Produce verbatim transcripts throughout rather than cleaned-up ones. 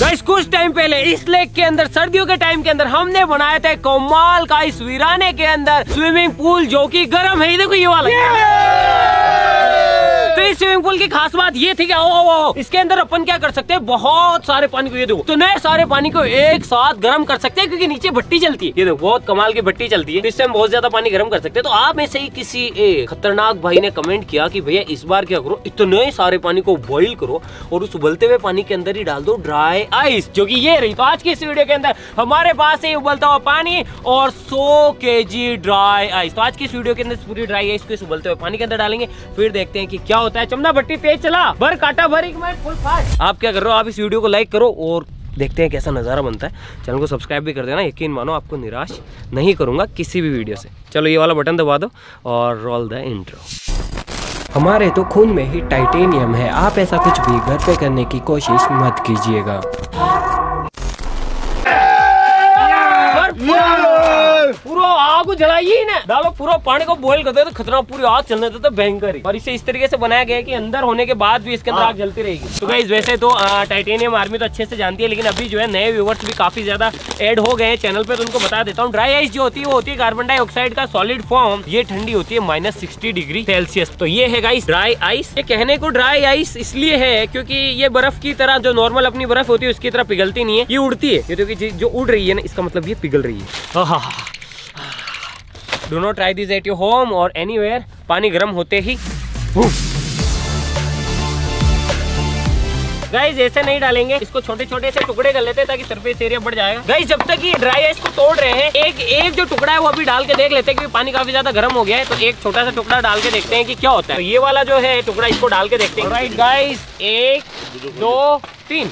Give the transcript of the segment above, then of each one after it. Guys कुछ time पहले इस लेक के अंदर सर्दियों के टाइम के अंदर हमने बनाया था कमाल का इस वीराने के अंदर स्विमिंग पूल जो कि गर्म है। देखो ये वाला तो इस स्विमिंग पूल की खास बात ये थी कि ओ, ओ, ओ, इसके अंदर अपन क्या कर सकते हैं बहुत सारे पानी को ये देखो तो नए सारे पानी को एक साथ गर्म कर सकते हैं क्योंकि नीचे भट्टी चलती है। ये देखो बहुत कमाल की भट्टी चलती है तो इससे हम बहुत ज्यादा पानी गर्म कर सकते हैं। तो आप में से ही किसी एक खतरनाक भाई ने कमेंट किया कि भैया इस बार क्या करो इतने सारे पानी को बॉइल करो और उस उबलते हुए पानी के अंदर ही डाल दो ड्राई आइस जो की ये रही। तो आज की इस वीडियो के अंदर हमारे पास है उबलता हुआ पानी और सौ के जी ड्राई आइस। तो आज की इस वीडियो के अंदर पूरी ड्राई आइस को इस उबलते हुए पानी के अंदर डालेंगे फिर देखते हैं कि क्या होता है। चमना भट्टी तेज चला भर काटा भर एक मिनट फुल फास्ट। आप क्या कर रहे हो आप इस वीडियो को लाइक करो और देखते हैं कैसा नजारा बनता है। चैनल को सब्सक्राइब भी कर देना। यकीन मानो आपको निराश नहीं करूंगा किसी भी वीडियो से। चलो ये वाला बटन दबा दो और रोल द इंट्रो। हमारे तो खून में ही टाइटेनियम है, आप ऐसा कुछ भी घर पे करने की कोशिश मत कीजिएगा। पूरा आग जलाइए ना डालो पूरा पानी को बॉइल करते तो खतरा पूरी आग चलने देता तो भयंकर। और इसे इस तरीके से बनाया गया है कि अंदर होने के बाद भी इसके अंदर आग जलती रहेगी। तो गाइस वैसे तो आ, टाइटेनियम आर्मी तो अच्छे से जानती है लेकिन अभी जो है नए व्यूवर्स भी काफी ज्यादा एड हो गए हैं चैनल पे। तो उनको बता देता हूँ ड्राई आइस जो होती है वो होती है कार्बन डाइऑक्साइड का सॉलिड फॉर्म। ये ठंडी होती है माइनस सिक्सटी डिग्री सेल्सियस। तो ये है गाइस ड्राई आइस। ये कहने को ड्राई आइस इसलिए है क्योंकि ये बर्फ की तरह जो नॉर्मल अपनी बर्फ होती है उसकी तरह पिघलती नहीं है, ये उड़ती है। क्योंकि जो उड़ रही है ना इसका मतलब ये पिघल रही है। हाँ Do not try this at your home or anywhere. पानी गर्म होते ही गाइस ऐसे नहीं डालेंगे, इसको छोटे छोटे से टुकड़े कर लेते हैं ताकि सरफेस एरिया बढ़ जाएगा। गाइस जब तक ये ड्राई आइस को तोड़ रहे हैं एक एक जो टुकड़ा है वो अभी डाल के देख लेते हैं क्योंकि पानी काफी ज्यादा गर्म हो गया है। तो एक छोटा सा टुकड़ा डाल के देखते हैं कि क्या होता है। तो ये वाला जो है टुकड़ा इसको डाल के देखते हैं। राइट गाइस एक दो तीन।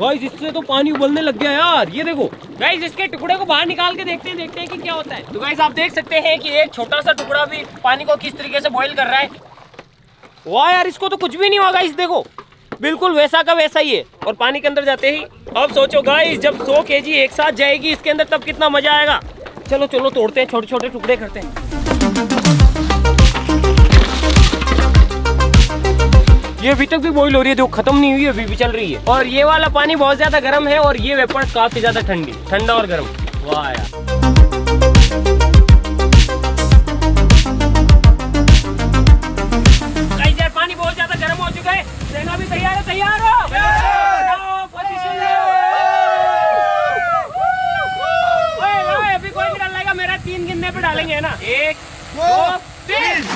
गाइस इससे तो पानी उबलने लग गया यार। ये देखो गाइस इसके टुकड़े को बाहर निकाल के देखते हैं देखते हैं कि क्या होता है। तो गाइस आप देख सकते हैं कि एक छोटा सा टुकड़ा भी पानी को किस तरीके से बॉईल कर रहा है। वाह यार इसको तो कुछ भी नहीं हुआ गाइस, देखो बिल्कुल वैसा का वैसा ही है और पानी के अंदर जाते ही। अब सोचो गाइस जब सौ के जी एक साथ जाएगी इसके अंदर तब कितना मजा आएगा। चलो चलो तोड़ते हैं, छोटे छोटे टुकड़े करते हैं। ये अभी तक भी बॉइल हो रही है, देखो खत्म नहीं हुई है, अभी भी चल रही है। और ये वाला पानी बहुत ज्यादा गर्म है और ये वेपर काफी ज्यादा ठंडी ठंडा और गर्म। वाह यार गाइस यार पानी बहुत ज्यादा गर्म हो चुका है। सेना भी तैयार है, तैयार हो। अभी कोई भी डाल लेगा, मेरा तीन गिनने पे डालेंगे ना, एक दो तीन।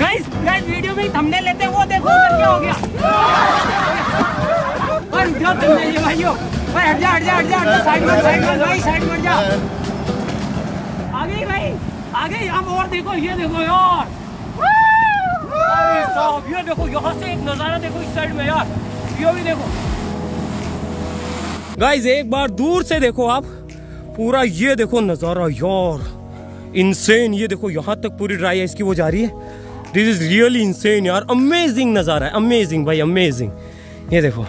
गाइस गाइस वीडियो में थंबनेल लेते हैं वो देखो क्या हो गया। और इधर थंबनेल ये भाइयों भाई हट जा हट जा हट जा साइड में साइड में भाई साइड में जा। आ गई भाई आ गई। अब और देखो ये देखो यार साहब ये देखो यहाँ से एक नजारा देखो इस साइड में यार ये भी देखो। गाइस एक बार दूर से देखो आप पूरा ये देखो नजारा यार इंसेन। ये देखो यहाँ तक पूरी ड्राई आइस की वो जा रही है। दिस इज रियली इंसेन यार, अमेजिंग नज़ारा है, अमेजिंग भाई अमेजिंग। ये देखो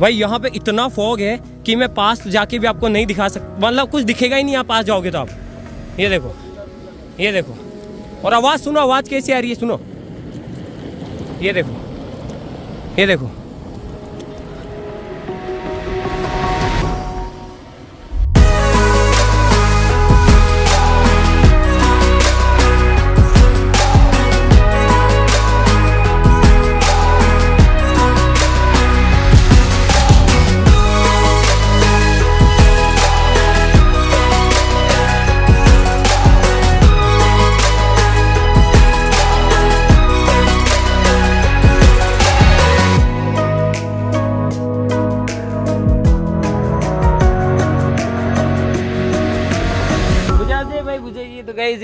भाई यहाँ पे इतना फॉग है कि मैं पास जाके भी आपको नहीं दिखा सकता, मतलब कुछ दिखेगा ही नहीं आप पास जाओगे तो। आप ये देखो ये देखो और आवाज़ सुनो आवाज़ कैसी आ रही है सुनो। ये देखो ये देखो।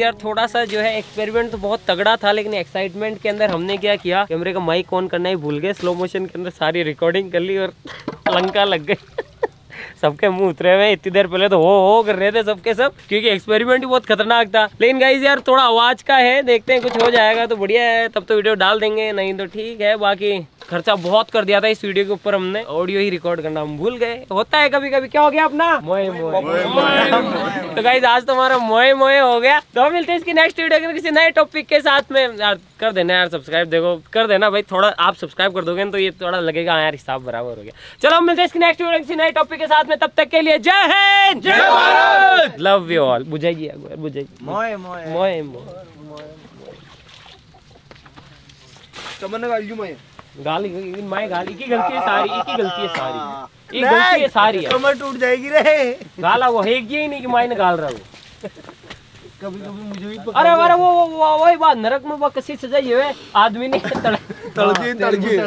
यार थोड़ा सा जो है एक्सपेरिमेंट तो बहुत तगड़ा था, लेकिन एक्साइटमेंट के अंदर हमने क्या किया, कैमरे का माइक ऑन करना ही भूल गए, स्लो मोशन के अंदर सारी रिकॉर्डिंग कर ली और लंका लग गई। सबके मुंह उतरे हुए, इतनी देर पहले तो हो हो कर रहे थे सबके सब, क्योंकि एक्सपेरिमेंट भी बहुत खतरनाक था। लेकिन गाइस यार थोड़ा आवाज का है, देखते हैं कुछ हो जाएगा तो बढ़िया है, तब तो वीडियो डाल देंगे, नहीं तो ठीक है। बाकी खर्चा बहुत कर दिया था इस वीडियो के ऊपर, हमने ऑडियो ही रिकॉर्ड करना हम भूल गए, होता है कभी कभी। क्या हो गया अपना मोए मोए, तो गाइस आज तुम्हारा मोए मोए हो गया। तो मिलते हैं इसकी नेक्स्ट वीडियो के किसी नए टॉपिक के साथ में। यार कर देना यार सब्सक्राइब, देखो कर देना भाई, थोड़ा आप सब्सक्राइब कर दोगे तो ये थोड़ा लगेगा यार हिसाब बराबर हो गया। चलो हम मिलते हैं इसकी नेक्स्ट वीडियो किसी नए टॉपिक के साथ में, तब तक के लिए जय हिंद जय भारत, लव यू ऑल। बुझाइए बुझाइए मोए मोए मोए मोए, तमन्ना गाली मोए गाली माए गाली की गलती है सारी, एक ही गलती है सारी, एक गलती है सारी, कमर टूट जाएगी रे। गाला वो है ही नहीं कि माए ने गाल रहा हूँ। कभी कभी मुझे भी पकड़, अरे अरे वो वो वही बात, नरक में वो कसी सजाई है आदमी ने, तड़की तड़की।